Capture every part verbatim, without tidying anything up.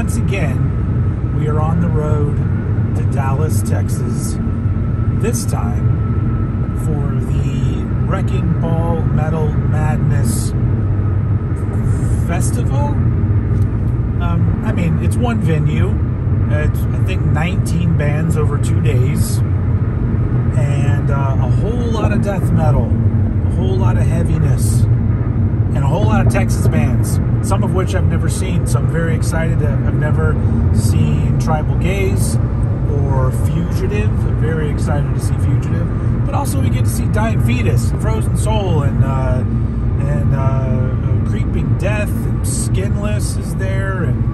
once again, we are on the road to Dallas, Texas, this time for the Wrecking Ball Metal Madness Festival. Um, I mean, it's one venue. It's, I think, nineteen bands over two days. And uh, a whole lot of death metal, a whole lot of heaviness, and a whole lot of Texas bands, some of which I've never seen, so I'm very excited. I've never seen Tribal Gaze or Fugitive. I'm very excited to see Fugitive. But also we get to see Dying Fetus, and Frozen Soul, and uh, and uh, Creeping Death, and Skinless is there, and,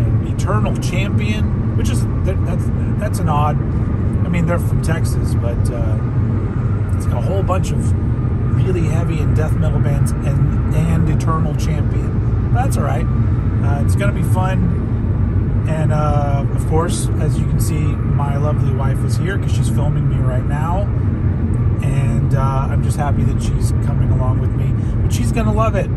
and Eternal Champion, which is, that's, that's an odd, I mean, they're from Texas, but uh, it's a whole bunch of really heavy and death metal bands and, and Eternal Champion. That's all right. Uh, it's going to be fun. And, uh, of course, as you can see, my lovely wife is here because she's filming me right now. And uh, I'm just happy that she's coming along with me. But she's going to love it.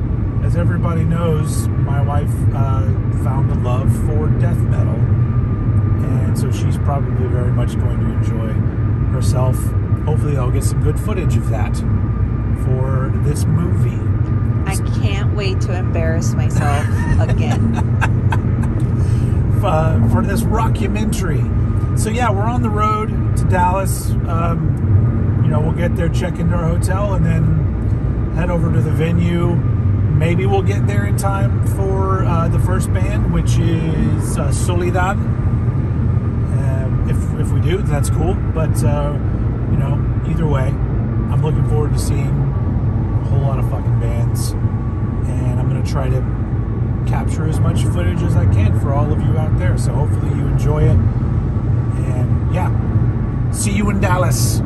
As everybody knows, my wife uh, found a love for death metal. And so she's probably very much going to enjoy herself. Hopefully I'll get some good footage of that for this movie. I can't wait to embarrass myself again. Uh, for this rockumentary. So yeah, we're on the road to Dallas. Um, you know, we'll get there, check into our hotel, and then head over to the venue. Maybe we'll get there in time for uh, the first band, which is uh, Soledad. Uh, if, if we do, that's cool. But, uh, you know, either way, I'm looking forward to seeing a whole lot of fucking bands, and I'm going to try to capture as much footage as I can for all of you out there, so hopefully you enjoy it, and yeah, see you in Dallas.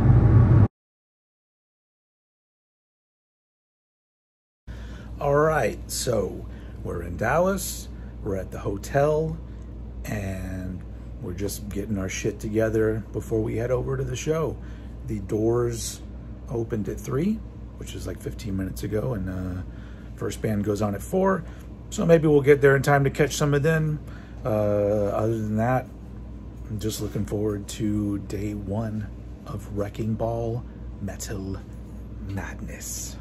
Alright, so we're in Dallas, we're at the hotel, and we're just getting our shit together before we head over to the show. The doors opened at three, which is like fifteen minutes ago, and uh, first band goes on at four, so maybe we'll get there in time to catch some of them. Uh, other than that, I'm just looking forward to day one of Wrecking Ball Metal Madness.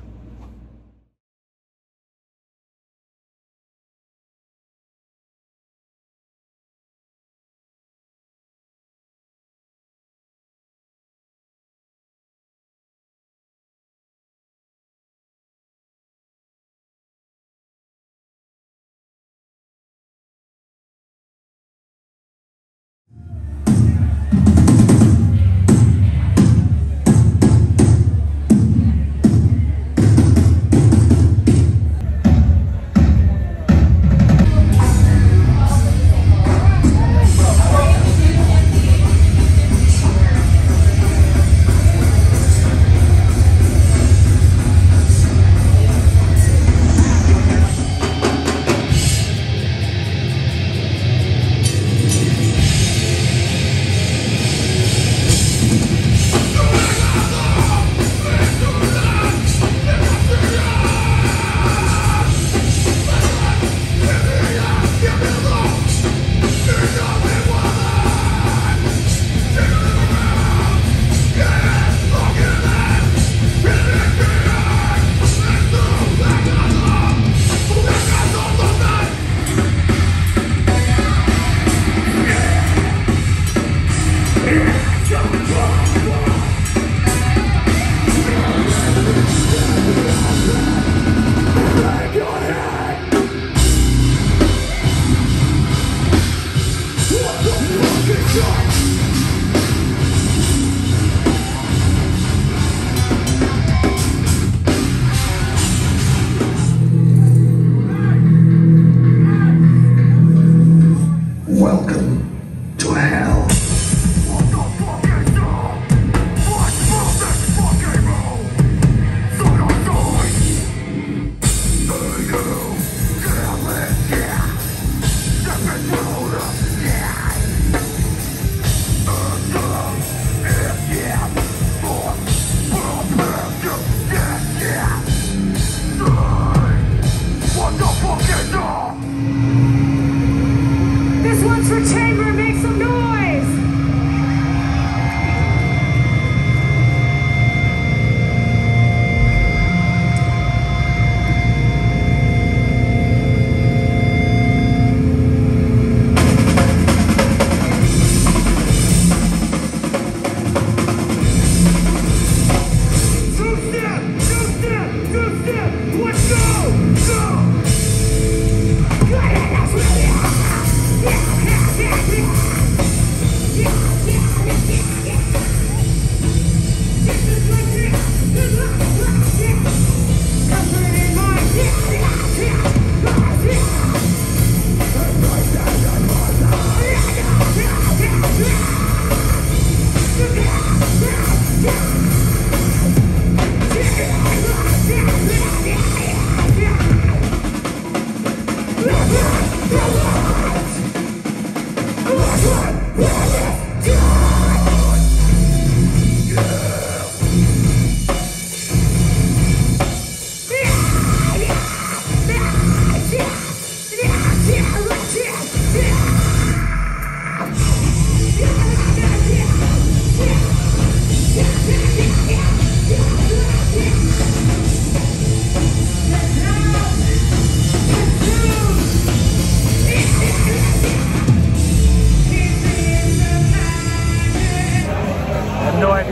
What the fuck is up?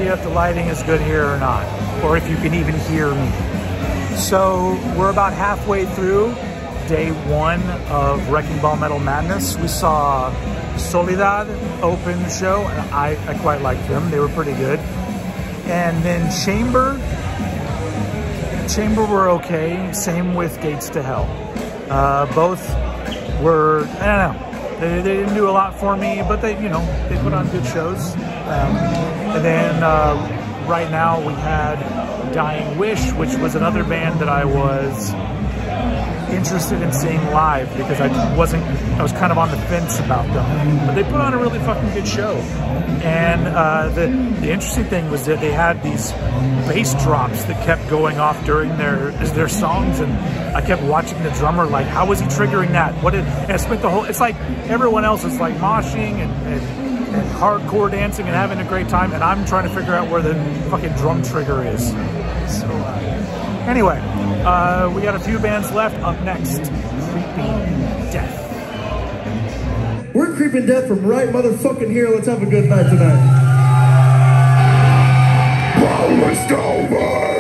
If the lighting is good here or not, or if you can even hear me. So we're about halfway through day one of Wrecking Ball Metal Madness. We saw Soledad open the show, and I, I quite liked them. They were pretty good. And then Chamber, Chamber were okay. Same with Gates to Hell. Uh, both were, I don't know. They, they didn't do a lot for me, but they, you know, they put on good shows. Um, and then uh, right now we had Dying Wish, which was another band that I was interested in seeing live because I wasn't, I was kind of on the fence about them. But they put on a really fucking good show. And uh, the, the interesting thing was that they had these bass drops that kept going off during their their songs, and I kept watching the drummer like, how was he triggering that? What did, and I spent the whole, it's like everyone else is like moshing and, and, and hardcore dancing and having a great time, and I'm trying to figure out where the fucking drum trigger is. So uh, anyway, uh, we got a few bands left. Up next, Creeping Death. We're Creeping Death from right motherfucking here. Let's have a good night tonight. Well, let's go, boy.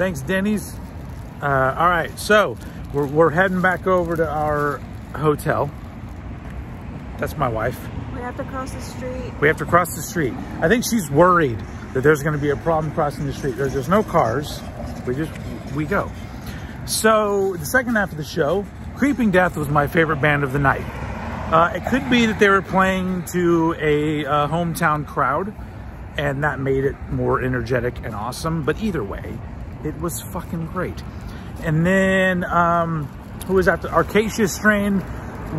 Thanks, Denny's. Uh, all right, so we're, we're heading back over to our hotel. That's my wife. We have to cross the street. We have to cross the street. I think she's worried that there's going to be a problem crossing the street. There's just no cars. We just, we go. So the second half of the show, Creeping Death was my favorite band of the night. Uh, it could be that they were playing to a uh, hometown crowd, and that made it more energetic and awesome. But either way, it was fucking great. And then, um, who was that? The Acacia Strain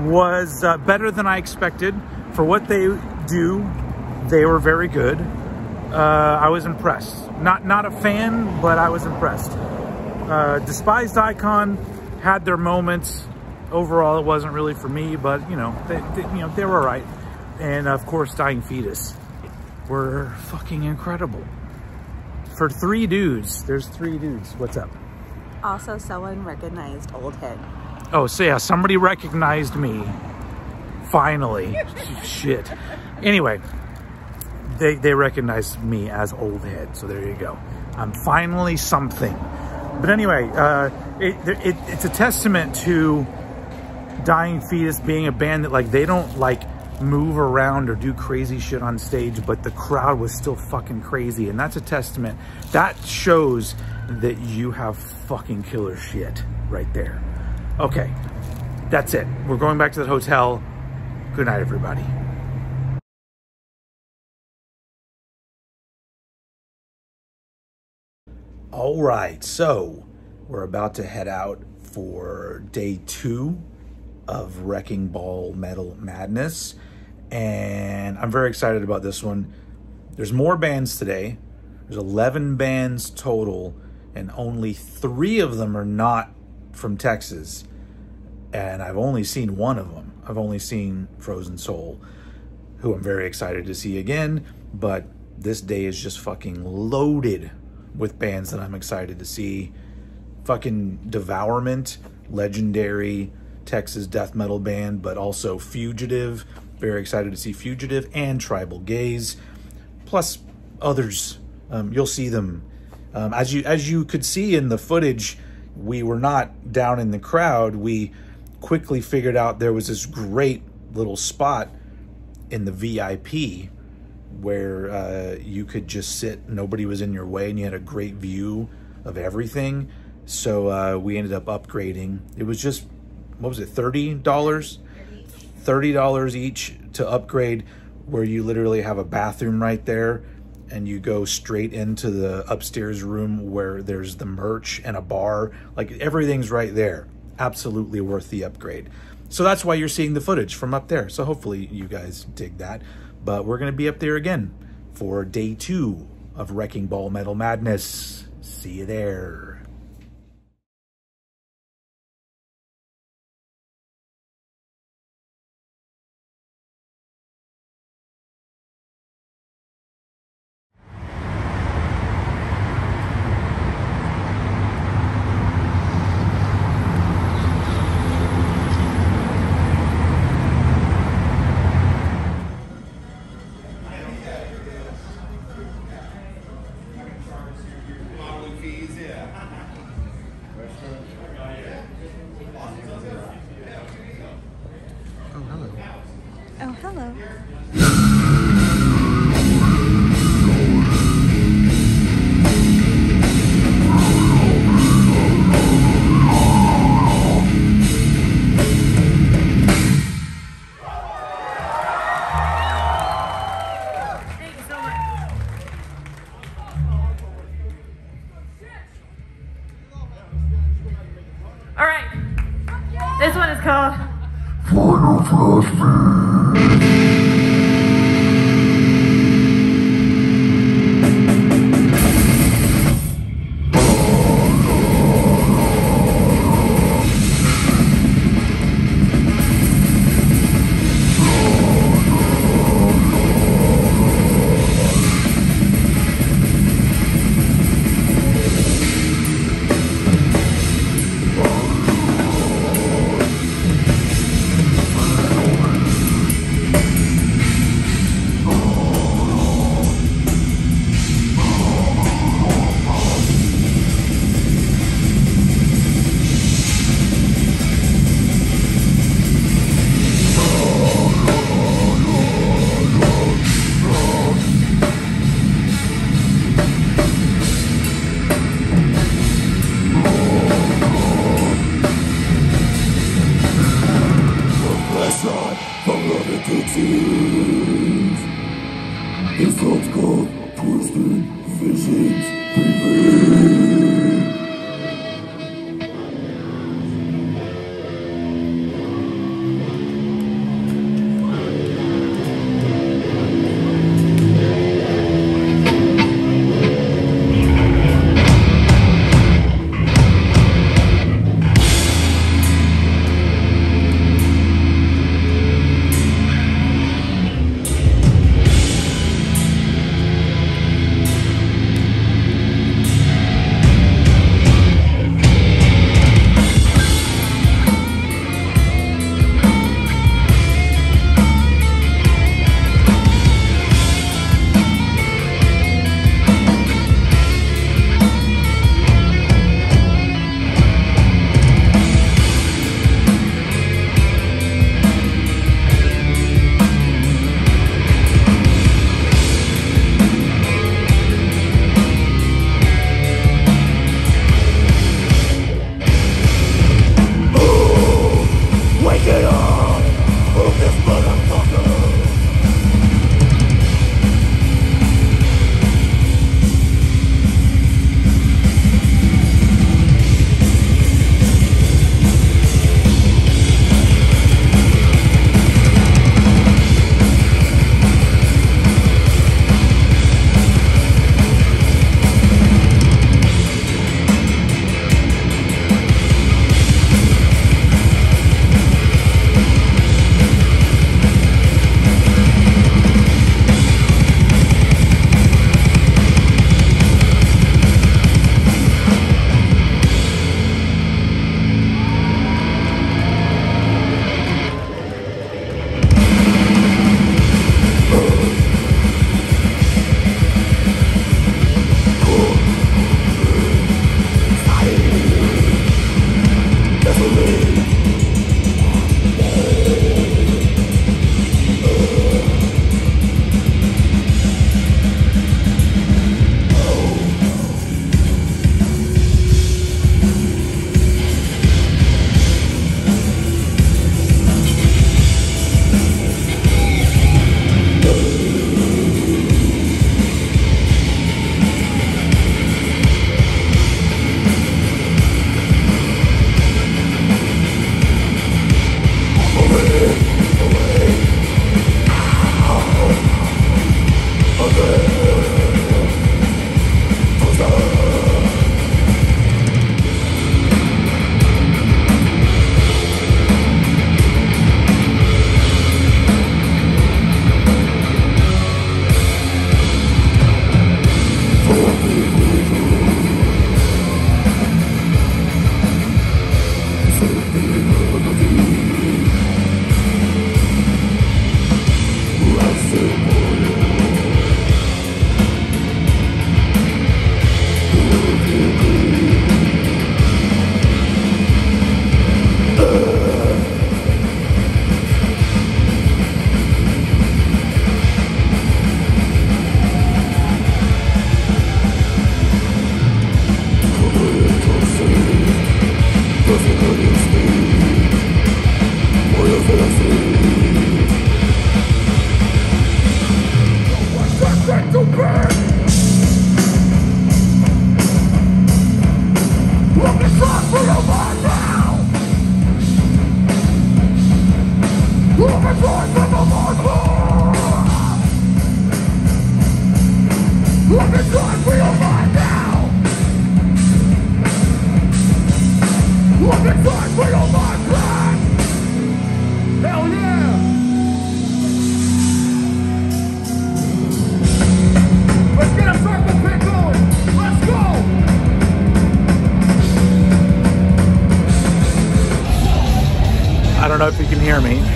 was uh, better than I expected. For what they do, they were very good. Uh, I was impressed. Not, not a fan, but I was impressed. Uh, Despised Icon had their moments. Overall, it wasn't really for me, but you know, they, they, you know, they were all right. And of course, Dying Fetus were fucking incredible. For three dudes, there's three dudes. What's up? Also, someone recognized Old Head. Oh, so yeah, somebody recognized me. Finally. Shit. Anyway, they, they recognized me as Old Head. So there you go. I'm finally something. But anyway, uh, it, it, it's a testament to Dying Fetus being a band that, like, they don't, like, move around or do crazy shit on stage, but the crowd was still fucking crazy. And that's a testament. That shows that you have fucking killer shit right there. Okay, that's it. We're going back to the hotel. Good night, everybody. All right, so we're about to head out for day two of Wrecking Ball Metal Madness, and I'm very excited about this one. There's more bands today. There's eleven bands total, and only three of them are not from Texas, and I've only seen one of them. I've only seen Frozen Soul, who I'm very excited to see again, but this day is just fucking loaded with bands that I'm excited to see. Fucking Devourment, legendary Texas death metal band, but also Fugitive. Very excited to see Fugitive and Tribal Gaze, plus others. Um, you'll see them. Um, as you as you could see in the footage, we were not down in the crowd. We quickly figured out there was this great little spot in the V I P where uh, you could just sit. Nobody was in your way, and you had a great view of everything. So uh, we ended up upgrading. It was just, what was it, thirty dollars? thirty dollars each to upgrade, where you literally have a bathroom right there, and you go straight into the upstairs room where there's the merch and a bar. Like, everything's right there. Absolutely worth the upgrade. So that's why you're seeing the footage from up there. So hopefully you guys dig that. But we're going to be up there again for day two of Wrecking Ball Metal Madness. See you there. His thoughts caught, twisted, visions prevail.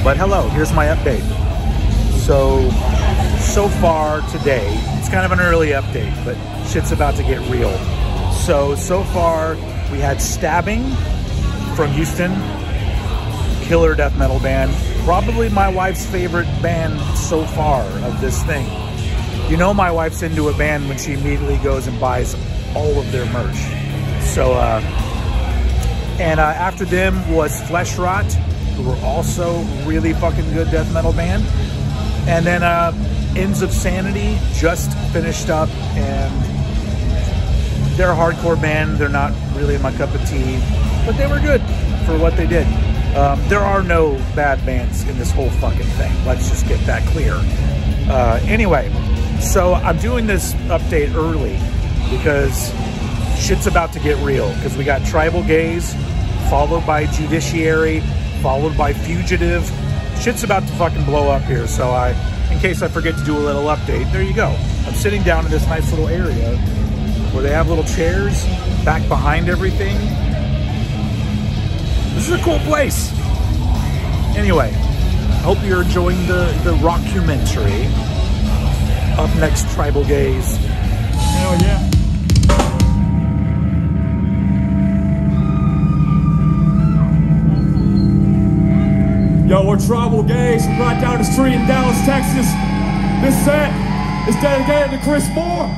But hello, here's my update. So, so far today, it's kind of an early update, but shit's about to get real. So, so far we had Stabbing from Houston, killer death metal band, probably my wife's favorite band so far of this thing. You know my wife's into a band when she immediately goes and buys all of their merch. So, uh, and uh, after them was Fleshrot, who were also really fucking good death metal band. And then uh, Ends of Sanity just finished up, and they're a hardcore band. They're not really my cup of tea, but they were good for what they did. Um, there are no bad bands in this whole fucking thing. Let's just get that clear. Uh, anyway, so I'm doing this update early because shit's about to get real, because we got Tribal Gaze, followed by Judiciary, followed by Fugitive. Shit's about to fucking blow up here, so I, in case I forget to do a little update, there you go. I'm sitting down in this nice little area where they have little chairs back behind everything. This is a cool place. Anyway, I hope you're enjoying the, the rockumentary. Up next, Tribal Gaze. Hell yeah. Yo, we're Tribal Gaze from right down the street in Dallas, Texas. This set is dedicated to Chris Moore.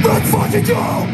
Let's fucking go!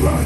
Wow.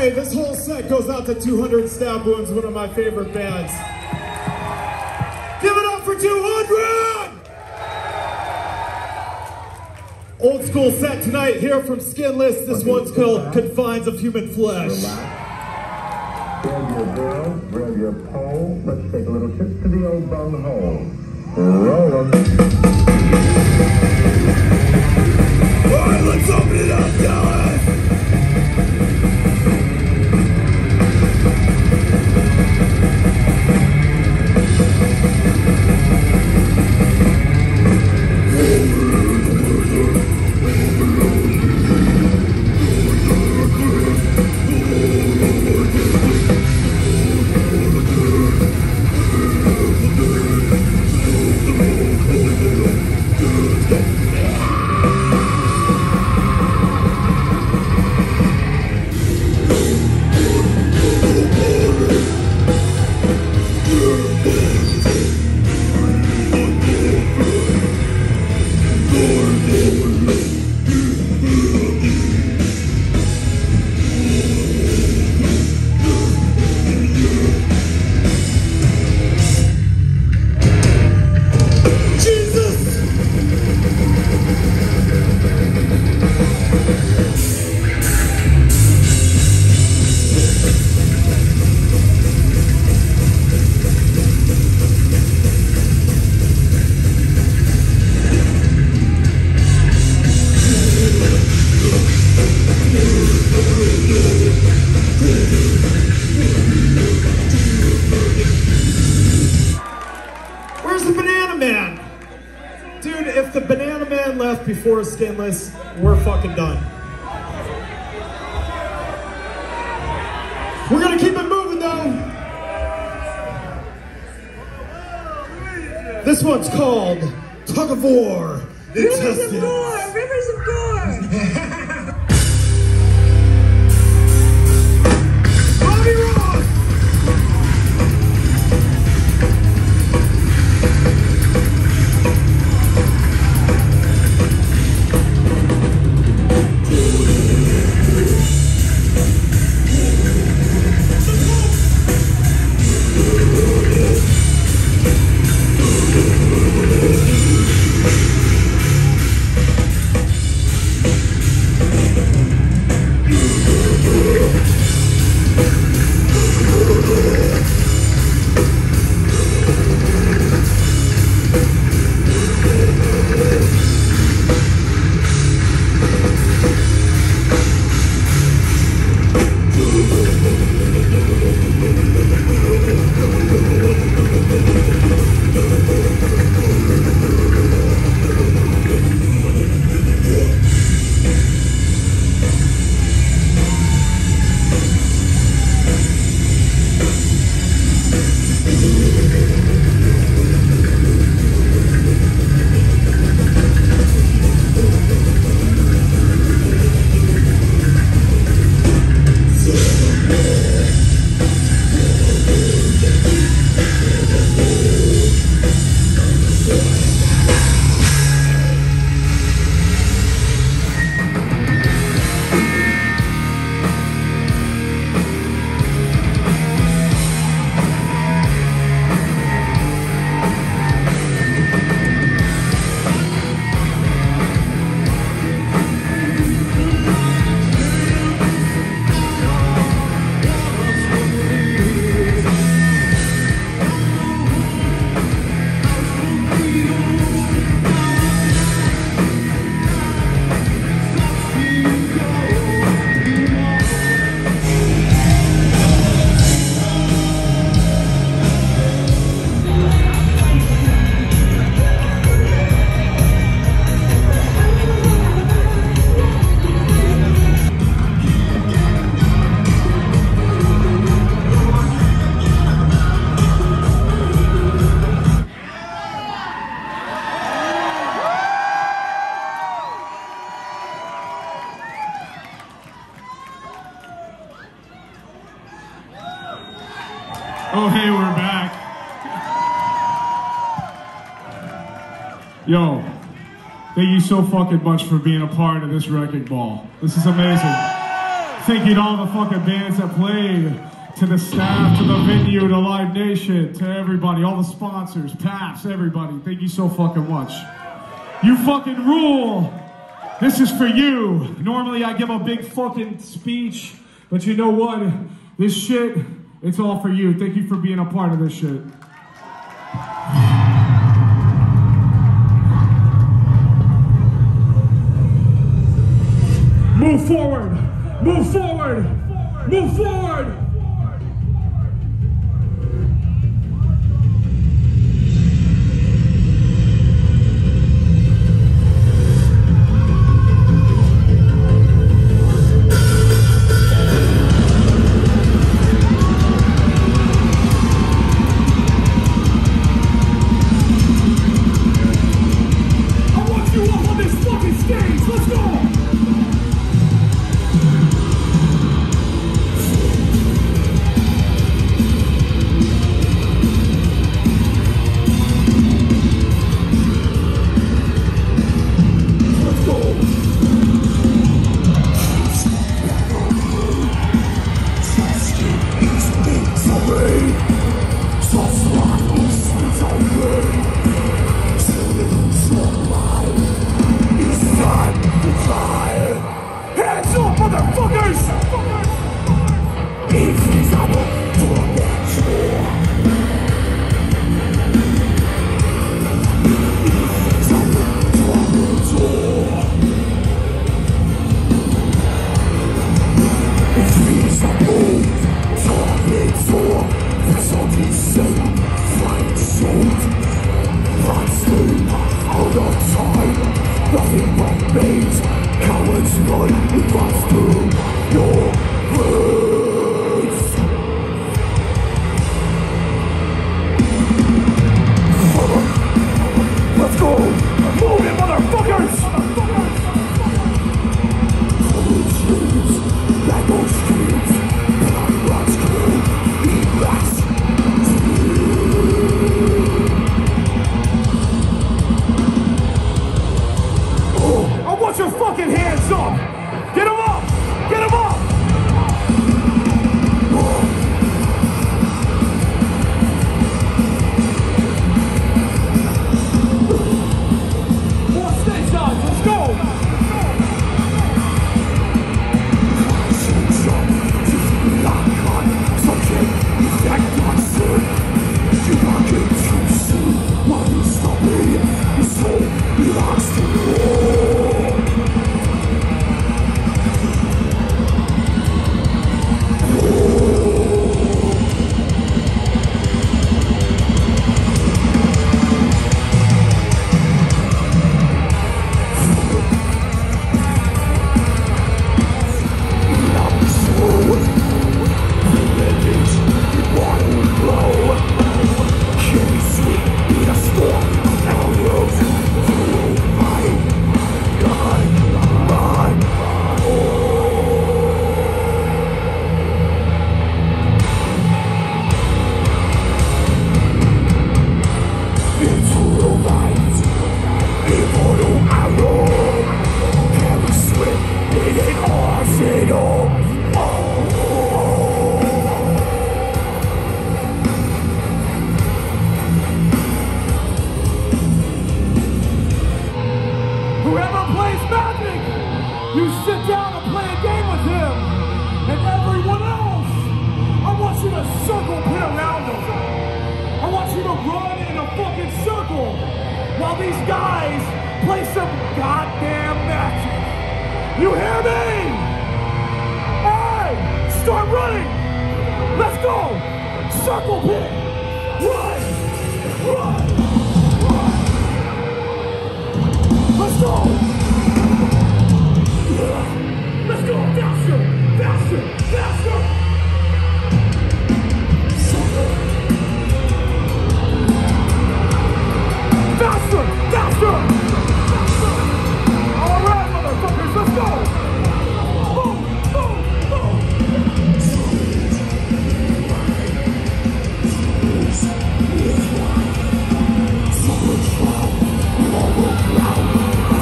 Hey, this whole set goes out to two hundred Stab Wounds, one of my favorite bands. Give it up for two hundred! Old school set tonight here from Skinless. This one's called Confines of Human Flesh. Relax. Grab your girl, grab your pole. Let's take a little trip to the old bung hole. Roll 'em. All right, let's open it up, Dallas! Before Skinless, we're fucking done. We're gonna keep it moving though. This one's called Tug of War. Rivers of Gore, Rivers of Gore. Bobby Ross. Yo, thank you so fucking much for being a part of this Wrecking Ball. This is amazing. Thank you to all the fucking bands that played, to the staff, to the venue, to Live Nation, to everybody, all the sponsors, Paps, everybody. Thank you so fucking much. You fucking rule. This is for you. Normally I give a big fucking speech, but you know what? This shit, it's all for you. Thank you for being a part of this shit. Move forward. Move forward. Move forward.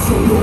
So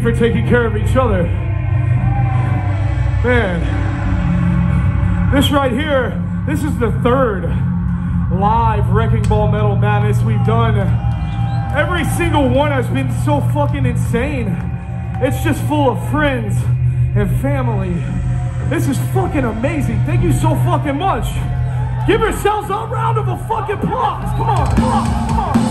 you for taking care of each other. Man, this right here, this is the third live Wrecking Ball Metal Madness we've done. Every single one has been so fucking insane. It's just full of friends and family. This is fucking amazing. Thank you so fucking much. Give yourselves a round of a fucking applause. Come on, come on, come on, come on.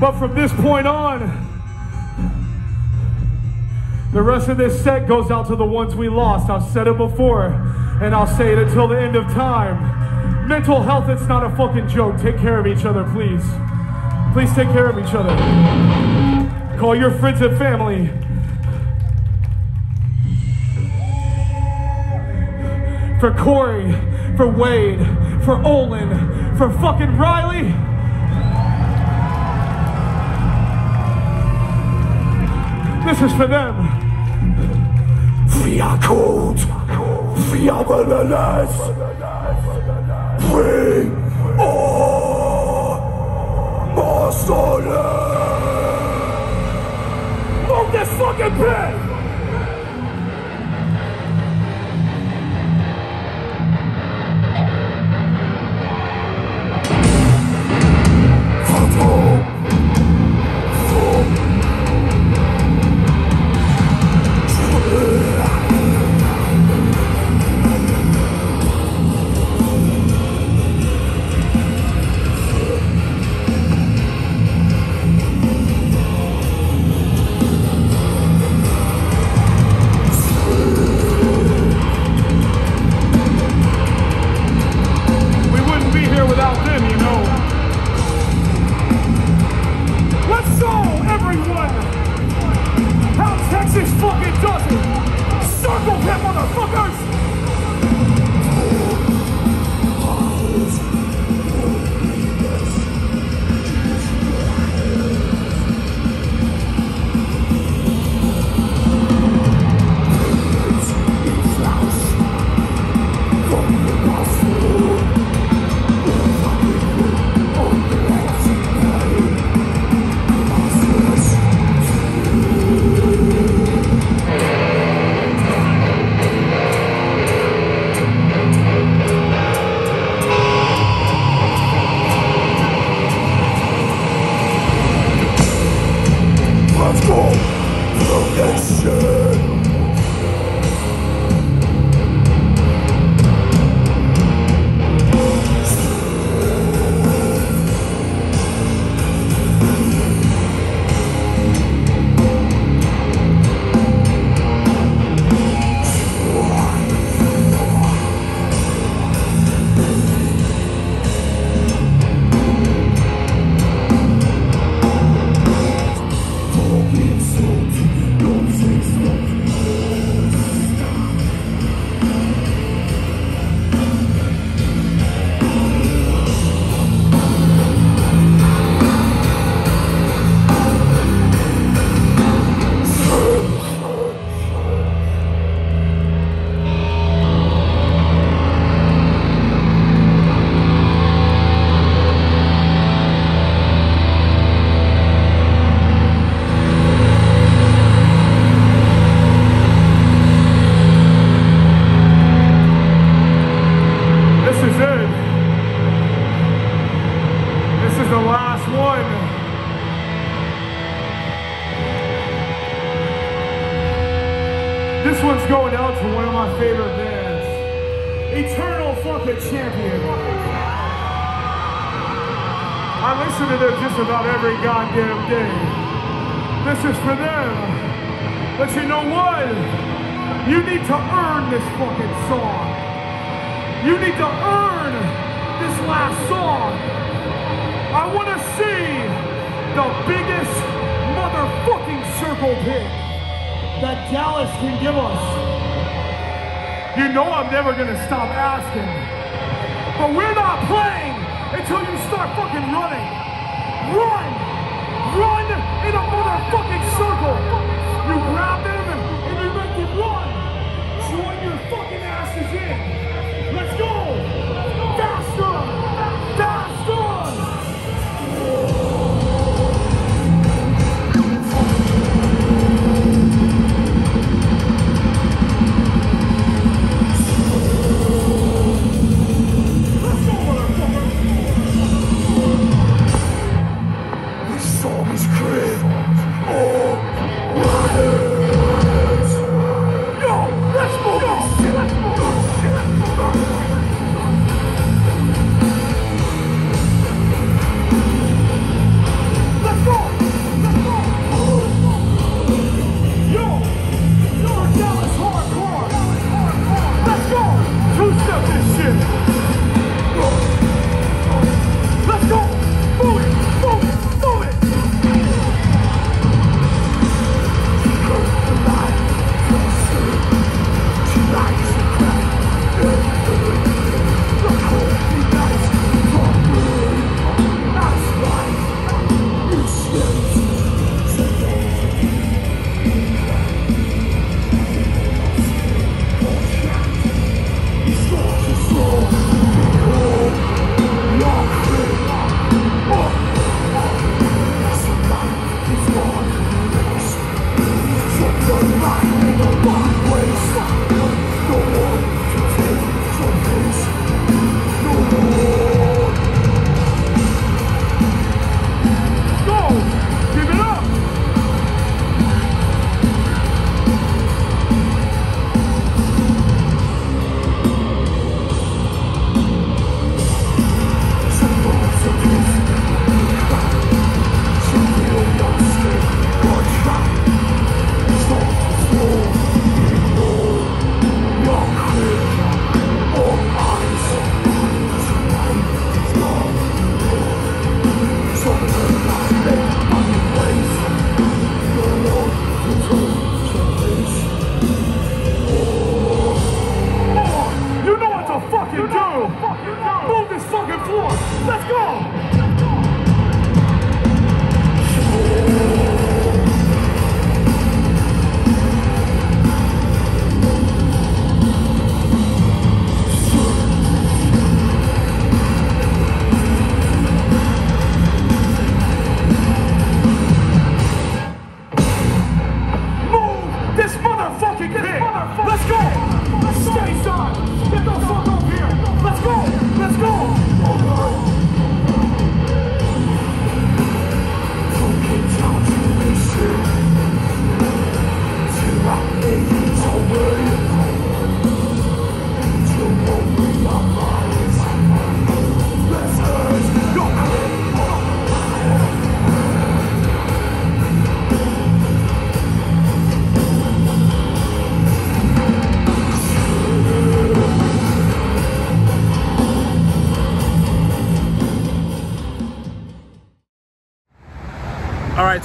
But from this point on, the rest of this set goes out to the ones we lost. I've said it before, and I'll say it until the end of time. Mental health, it's not a fucking joke. Take care of each other, please. Please take care of each other. Call your friends and family. For Corey, for Wade, for Olin, for fucking Riley. This is for them. We are cold. We are motherless. We are monsters. Move this fucking pit.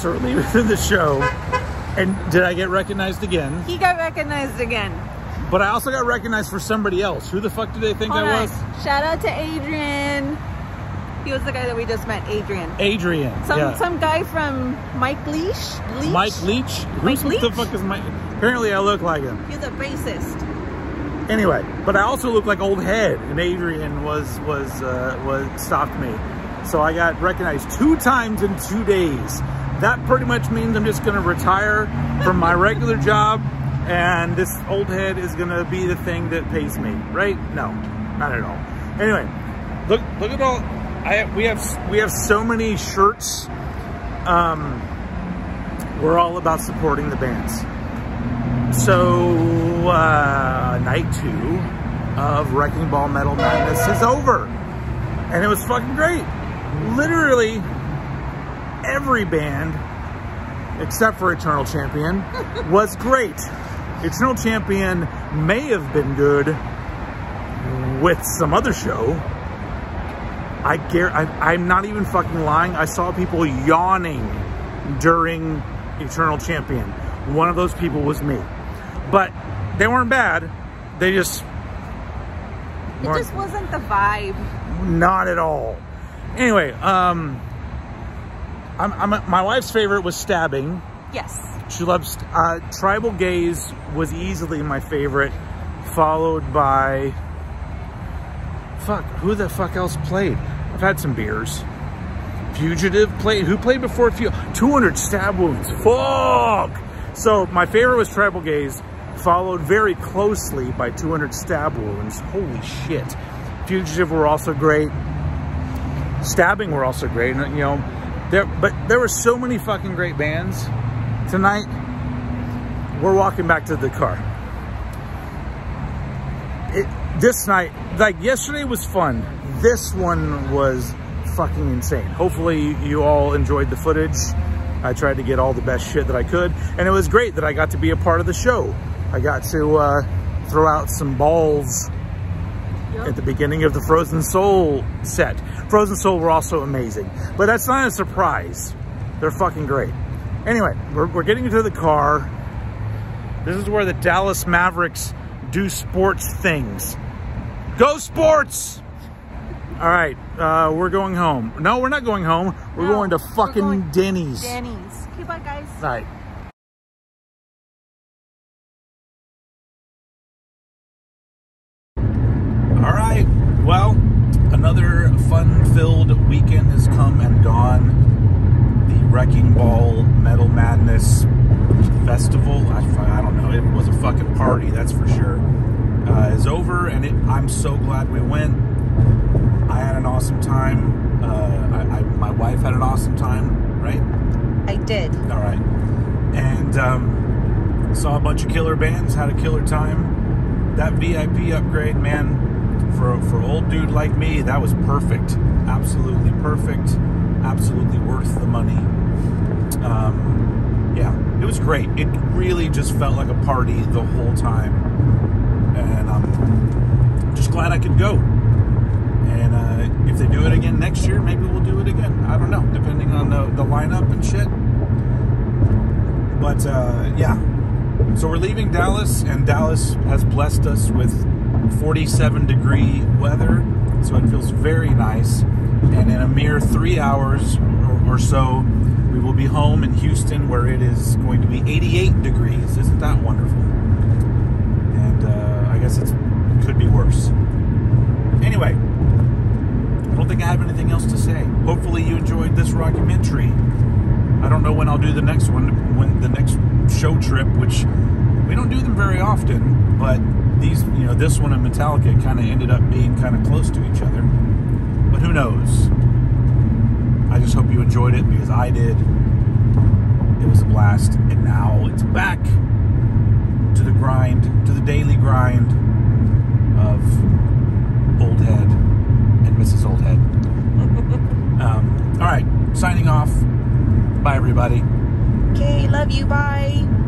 minutes earlier than the show. And did I get recognized again? He got recognized again. But I also got recognized for somebody else. Who the fuck do they think Hold I on. was? Shout out to Adrian. He was the guy that we just met, Adrian. Adrian. Some yeah. some guy from Mike Leach. Leach? Mike Leach. Mike Who Leach? the fuck is Mike? Apparently, I look like him. He's a bassist. Anyway, but I also look like Old Head, and Adrian was was uh, was stopped me, so I got recognized two times in two days. That pretty much means I'm just going to retire from my regular job. And this Old Head is gonna be the thing that pays me, right? No, not at all. Anyway, look, look at all. I we have we have so many shirts. Um, we're all about supporting the bands. So uh, night two of Wrecking Ball Metal Madness is over, and it was fucking great. Literally every band, except for Eternal Champion, was great. Eternal Champion may have been good with some other show. I gar- I, I'm not even fucking lying. I saw people yawning during Eternal Champion. One of those people was me. But they weren't bad. They just... It weren't. just wasn't the vibe. Not at all. Anyway, um... I'm, I'm, my wife's favorite was Stabbing. Yes. She loves... Uh, Tribal Gaze was easily my favorite, followed by... Fuck, who the fuck else played? I've had some beers. Fugitive played... Who played before Fugitive? two hundred Stab Wounds. Fuck! So, my favorite was Tribal Gaze, followed very closely by two hundred Stab Wounds. Holy shit. Fugitive were also great. Stabbing were also great. You know... There, but there were so many fucking great bands tonight. We're walking back to the car. It, this night, like yesterday was fun. This one was fucking insane. Hopefully you all enjoyed the footage. I tried to get all the best shit that I could. And it was great that I got to be a part of the show. I got to uh, throw out some balls at the beginning of the Frozen Soul set. Frozen Soul were also amazing. But that's not a surprise. They're fucking great. Anyway, we're, we're getting into the car. This is where the Dallas Mavericks do sports things. Go sports! All right, uh, we're going home. No, we're not going home. We're no, going to fucking going Denny's. Denny's. Okay, bye, guys. All right. All right, well, another fun-filled weekend has come and gone. The Wrecking Ball Metal Madness Festival, I, I don't know, it was a fucking party, that's for sure, uh, is over, and it, I'm so glad we went. I had an awesome time. Uh, I, I, my wife had an awesome time, right? I did. All right. And um, saw a bunch of killer bands, had a killer time. That V I P upgrade, man. For, for old dude like me, that was perfect. Absolutely perfect. Absolutely worth the money. Um, yeah, it was great. It really just felt like a party the whole time. And I'm just glad I could go. And uh, if they do it again next year, maybe we'll do it again. I don't know, depending on the, the lineup and shit. But, uh, yeah. So we're leaving Dallas, and Dallas has blessed us with forty-seven degree weather, so it feels very nice, and in a mere three hours or, or so we will be home in Houston, where it is going to be eighty-eight degrees. Isn't that wonderful? And uh, I guess it's, it could be worse. Anyway, I don't think I have anything else to say. Hopefully you enjoyed this rockumentary. I don't know when I'll do the next one, when the next show trip, which we don't do them very often, but these, you know, this one and Metallica kind of ended up being kind of close to each other. But who knows? I just hope you enjoyed it, because I did. It was a blast. And now it's back to the grind, to the daily grind of Old Head and Missus Old Head. um, all right. Signing off. Bye, everybody. Okay. Love you. Bye.